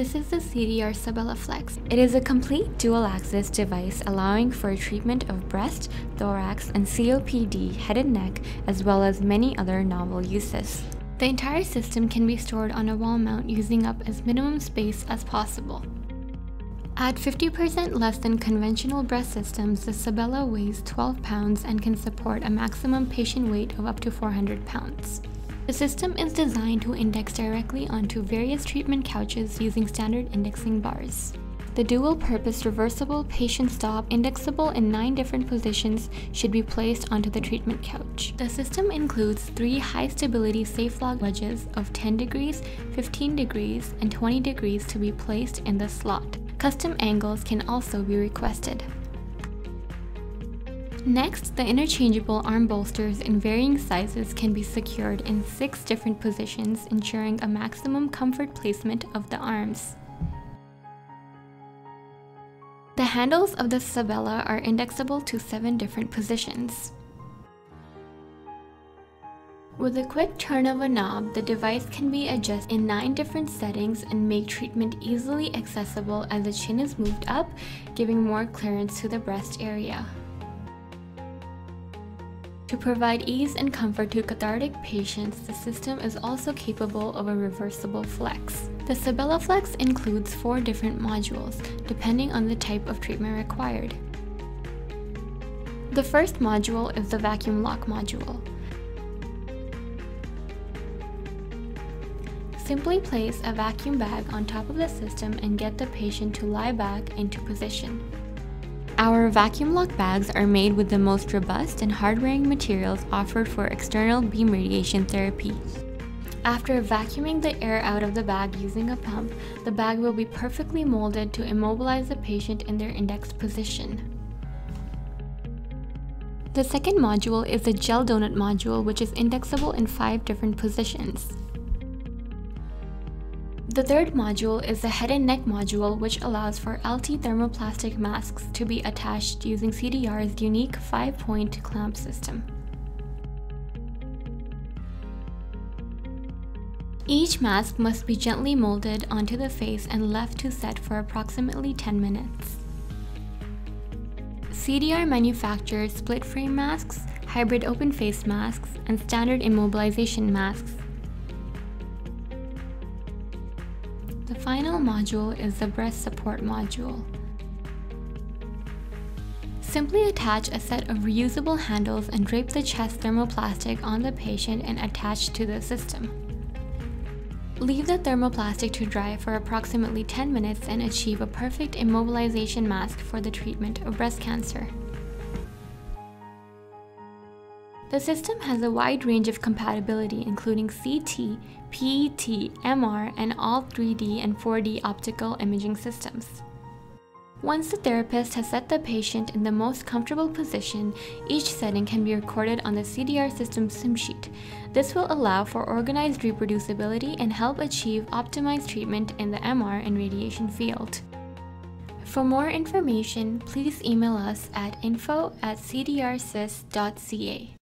This is the CDR Sabella Flex. It is a complete dual-axis device allowing for treatment of breast, thorax, and COPD, head and neck, as well as many other novel uses. The entire system can be stored on a wall mount using up as minimum space as possible. At 50% less than conventional breast systems, the Sabella weighs 12 pounds and can support a maximum patient weight of up to 400 pounds. The system is designed to index directly onto various treatment couches using standard indexing bars. The dual-purpose reversible patient stop, indexable in 9 different positions, should be placed onto the treatment couch. The system includes 3 high-stability safe-lock wedges of 10 degrees, 15 degrees, and 20 degrees to be placed in the slot. Custom angles can also be requested. Next, the interchangeable arm bolsters in varying sizes can be secured in 6 different positions, ensuring a maximum comfort placement of the arms. The handles of the Sabella are indexable to 7 different positions. With a quick turn of a knob, the device can be adjusted in 9 different settings and make treatment easily accessible as the chin is moved up, giving more clearance to the breast area. To provide ease and comfort to cathartic patients, the system is also capable of a reversible flex. The Sabella Flex includes 4 different modules, depending on the type of treatment required. The first module is the vacuum lock module. Simply place a vacuum bag on top of the system and get the patient to lie back into position. Our vacuum lock bags are made with the most robust and hard-wearing materials offered for external beam radiation therapy. After vacuuming the air out of the bag using a pump, the bag will be perfectly molded to immobilize the patient in their indexed position. The second module is the gel donut module, which is indexable in 5 different positions. The third module is the head and neck module, which allows for LT thermoplastic masks to be attached using CDR's unique 5-point clamp system. Each mask must be gently molded onto the face and left to set for approximately 10 minutes. CDR manufactures split-frame masks, hybrid open-face masks, and standard immobilization masks. The final module is the breast support module. Simply attach a set of reusable handles and drape the chest thermoplastic on the patient and attach to the system. Leave the thermoplastic to dry for approximately 10 minutes and achieve a perfect immobilization mask for the treatment of breast cancer. The system has a wide range of compatibility, including CT, PET, MR, and all 3D and 4D optical imaging systems. Once the therapist has set the patient in the most comfortable position, each setting can be recorded on the CDR Systems sim sheet. This will allow for organized reproducibility and help achieve optimized treatment in the MR and radiation field. For more information, please email us at info@cdrsys.ca.